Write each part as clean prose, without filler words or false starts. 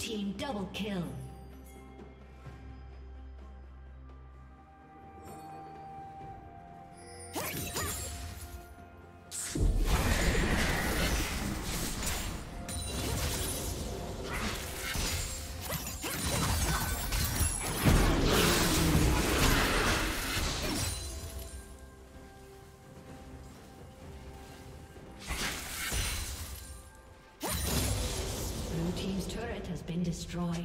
team double kill. Destroyed.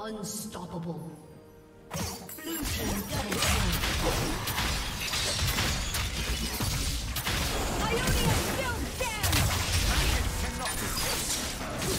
Unstoppable. Blue team double kill. Ionia still stands. Iron cannot be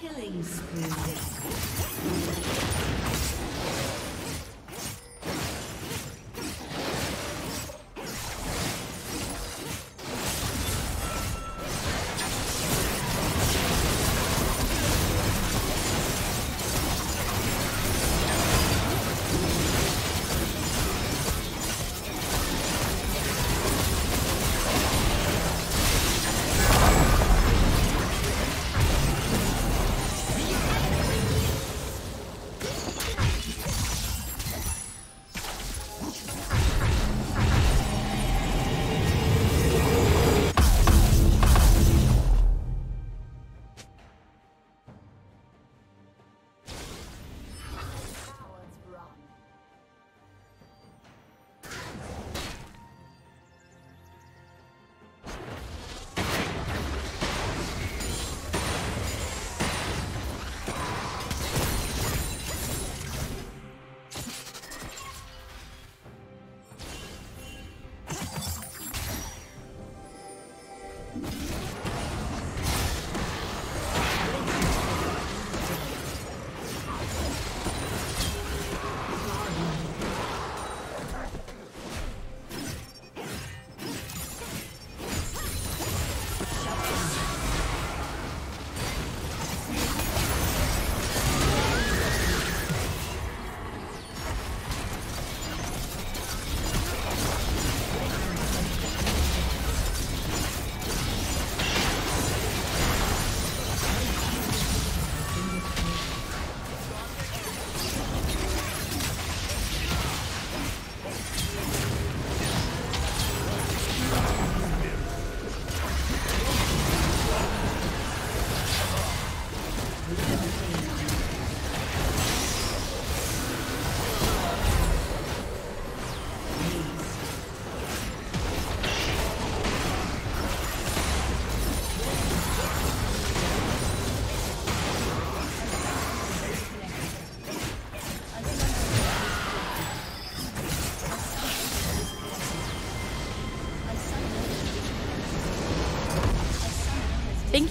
Killing spree. Thank